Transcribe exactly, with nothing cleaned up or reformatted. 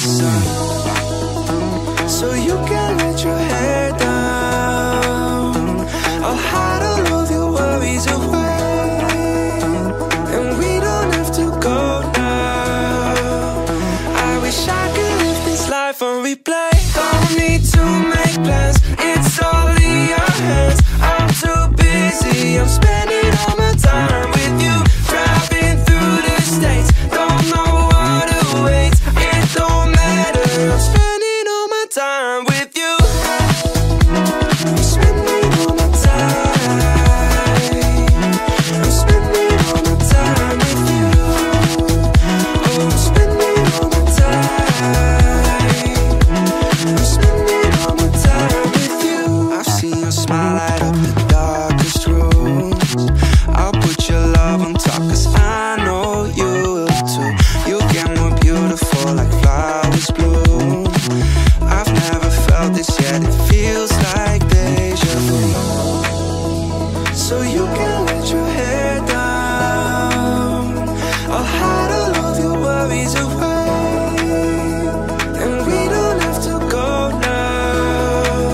sun, so you can let your hair down. I'll hide all of your worries away, and we don't have to go now. I wish I could live this life on replay. Don't need to make plans, it's all in your hands. I'm too busy, I'm spending all my time with you. Cause I know you will too. You get more beautiful like flowers bloom.